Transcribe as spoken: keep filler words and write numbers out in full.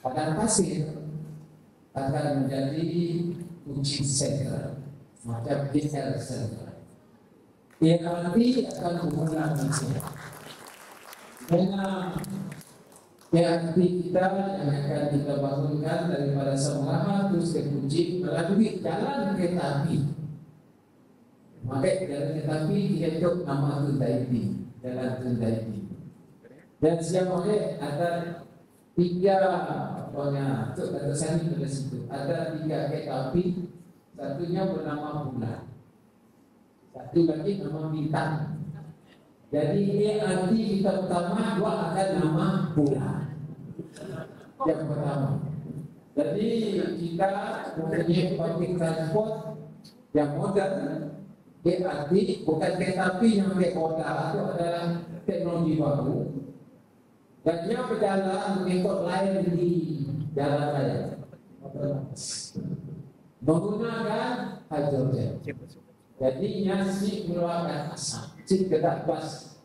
Padang pasir akan menjadi uji center, macam detail center. A R T akan mengulang misalnya. Dengan A R T kita yang akan kita bangunkan daripada Semarang terus ke Kunci melalui jalan kereta api. Maka jalan kereta api dianggap nama Kundaiti, jalan Kundaiti. Dan siang oleh ada tiga pokoknya untuk batasan itu dari situ. Ada tiga kereta api, satunya bernama Bulan, satu lagi nama Bintang. Jadi ini arti kita pertama dua akan nama Bulan yang pertama. Jadi kita mempunyai public transport yang modern. A R T bukan kereta api yang pakai modal, itu adalah teknologi baru. Dan dia berjalan mengikut lain di jalan raya menggunakan hidrogen. Jadi nyasi meluarkan asap, cik ketat pas.